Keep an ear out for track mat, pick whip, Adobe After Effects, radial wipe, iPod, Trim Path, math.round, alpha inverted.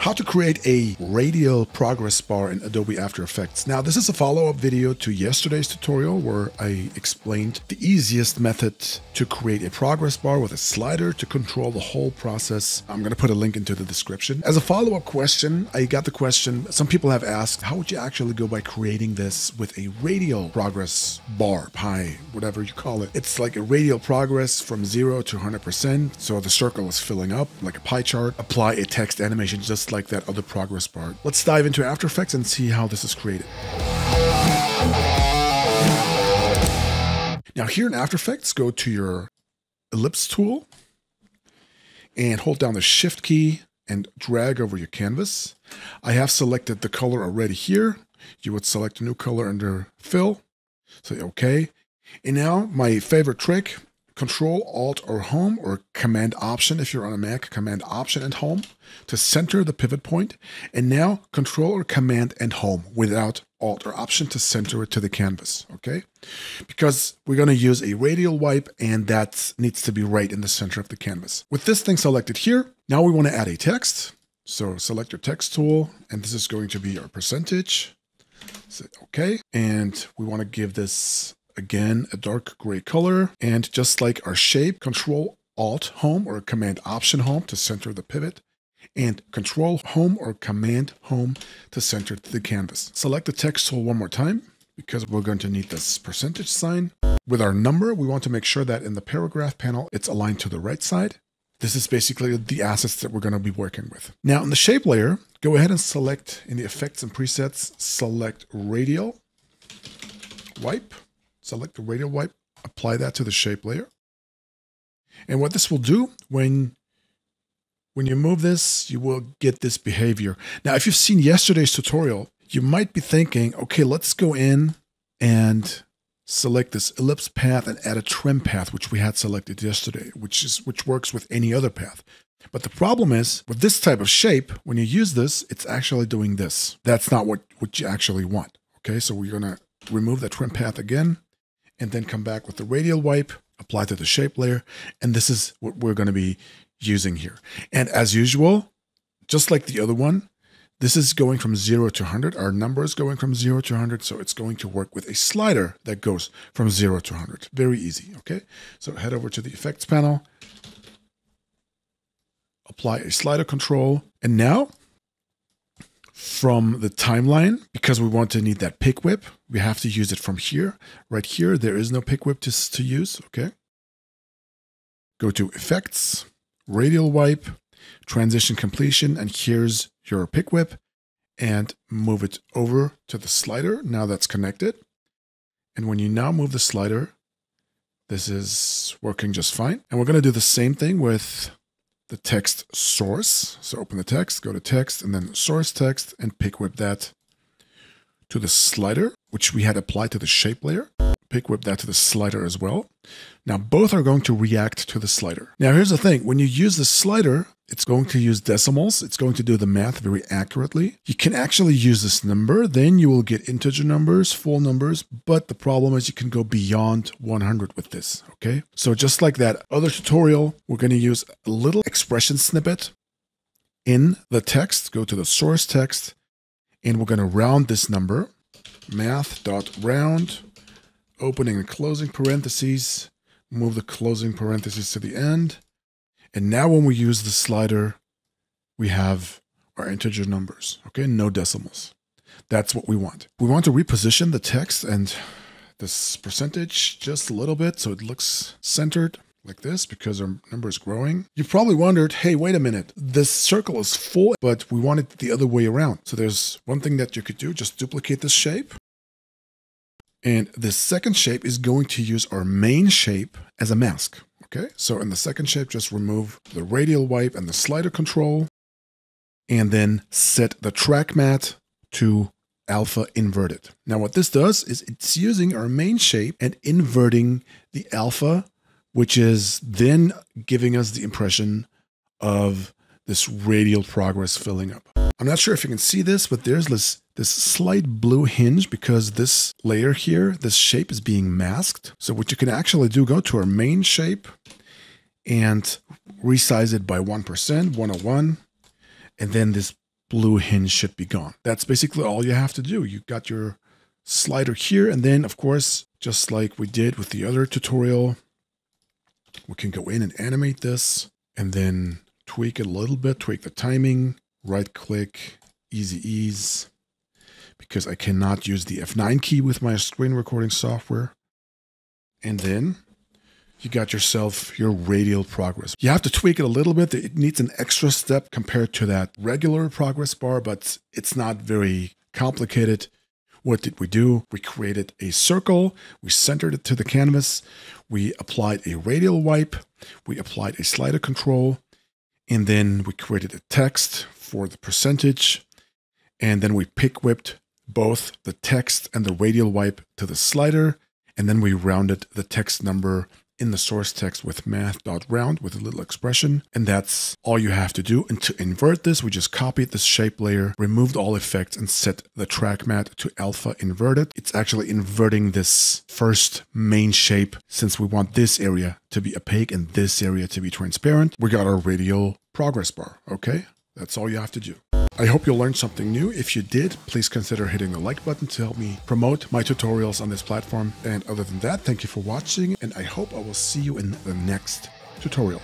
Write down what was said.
How to create a radial progress bar in Adobe After Effects. Now, this is a follow-up video to yesterday's tutorial where I explained the easiest method to create a progress bar with a slider to control the whole process. I'm going to put a link into the description. As a follow-up question, I got the question, some people have asked, how would you actually go by creating this with a radial progress bar, pie, whatever you call it? It's like a radial progress from 0 to 100%, so the circle is filling up like a pie chart. Apply a text animation just like that other progress bar. Let's dive into After Effects and see how this is created. Now here in After Effects, go to your ellipse tool and hold down the Shift key and drag over your canvas. I have selected the color already here. You would select a new color under Fill. Say OK. And now my favorite trick, Control, Alt, or Home, or Command Option if you're on a Mac, Command Option and Home to center the pivot point. And now Control or Command and Home without Alt or Option to center it to the canvas, okay? Because we're going to use a radial wipe and that needs to be right in the center of the canvas. With this thing selected here, now we want to add a text. So select your text tool and this is going to be our percentage. Say okay. And we want to give this again, a dark gray color, and just like our shape, Control Alt Home or Command Option Home to center the pivot, and Control Home or Command Home to center the canvas. Select the text tool one more time because we're going to need this percentage sign. With our number, we want to make sure that in the paragraph panel, it's aligned to the right side. This is basically the assets that we're going to be working with. Now in the shape layer, go ahead and select in the effects and presets, select radial wipe. Select the radial wipe, apply that to the shape layer. And what this will do, when you move this, you will get this behavior. Now, if you've seen yesterday's tutorial, you might be thinking, okay, let's go in and select this ellipse path and add a trim path, which we had selected yesterday, which works with any other path. But the problem is, with this type of shape, when you use this, it's actually doing this. That's not what you actually want, okay? So we're gonna remove the trim path again, and then come back with the radial wipe, apply to the shape layer, and this is what we're going to be using here. And as usual, just like the other one, this is going from 0 to 100. Our number is going from 0 to 100, so it's going to work with a slider that goes from 0 to 100. Very easy, okay? So head over to the Effects panel, apply a slider control, and now from the timeline, because we want to need that pick whip, we have to use it from here. Right here, there is no pick whip to use, okay? Go to Effects, Radial Wipe, Transition Completion, and here's your pick whip, and move it over to the slider. Now that's connected. And when you now move the slider, this is working just fine. And we're gonna do the same thing with the text source. So open the text, go to text, and then source text, and pick whip that to the slider, which we had applied to the shape layer. Pick whip that to the slider as well. Now both are going to react to the slider. Now here's the thing, when you use the slider, it's going to use decimals. It's going to do the math very accurately. You can actually use this number, then you will get integer numbers, full numbers, but the problem is you can go beyond 100 with this, okay? So just like that other tutorial, we're gonna use a little expression snippet in the text, go to the source text, and we're gonna round this number, math.round, opening and closing parentheses, move the closing parentheses to the end. And now when we use the slider, we have our integer numbers, okay? No decimals. That's what we want. We want to reposition the text and this percentage just a little bit so it looks centered like this because our number is growing. You probably wondered, hey, wait a minute, this circle is full, but we want it the other way around. So there's one thing that you could do, just duplicate this shape. And the second shape is going to use our main shape as a mask. Okay, so in the second shape, just remove the radial wipe and the slider control, and then set the track mat to alpha inverted. Now what this does is it's using our main shape and inverting the alpha, which is then giving us the impression of this radial progress filling up. I'm not sure if you can see this, but there's this slight blue hinge because this layer here, this shape is being masked. So what you can actually do, go to our main shape and resize it by 1%, 101. And then this blue hinge should be gone. That's basically all you have to do. You got your slider here, and then of course, just like we did with the other tutorial, we can go in and animate this and then tweak it a little bit, tweak the timing, right click, easy ease, because I cannot use the F9 key with my screen recording software. And then you got yourself your radial progress. You have to tweak it a little bit. It needs an extra step compared to that regular progress bar, but it's not very complicated. What did we do? We created a circle. We centered it to the canvas. We applied a radial wipe. We applied a slider control. And then we created a text for the percentage. And then we pick whipped both the text and the radial wipe to the slider. And then we rounded the text number in the source text with math.round with a little expression. And that's all you have to do. And to invert this, we just copied this shape layer, removed all effects, and set the track mat to alpha inverted. It's actually inverting this first main shape since we want this area to be opaque and this area to be transparent. We got our radial progress bar, okay? That's all you have to do. I hope you learned something new. If you did, please consider hitting the like button to help me promote my tutorials on this platform. And other than that, thank you for watching, and I hope I will see you in the next tutorial.